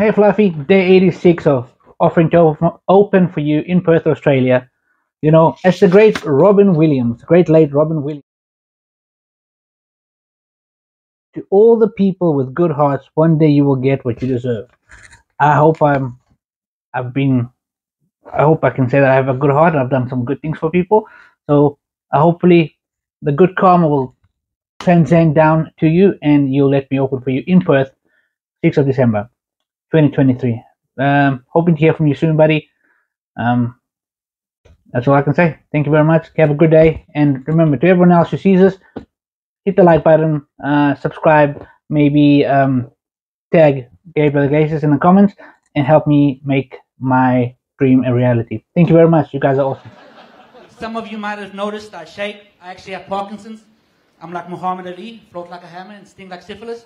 Hey Fluffy, day 86 of Offering to Open for you in Perth, Australia. You know, as the great Robin Williams, great late Robin Williams, to all the people with good hearts, one day you will get what you deserve. I hope I can say that I have a good heart and I've done some good things for people. So hopefully the good karma will transcend down to you and you'll let me open for you in Perth, 6th of December, 2023. Hoping to hear from you soon, buddy. That's all I can say. Thank you very much. Have a good day. And remember, to everyone else who sees us, hit the like button, subscribe, maybe tag Gabriel Iglesias in the comments and help me make my dream a reality. Thank you very much. You guys are awesome. Some of you might have noticed I shake. I actually have Parkinson's. I'm like Muhammad Ali, float like a hammer and sting like syphilis.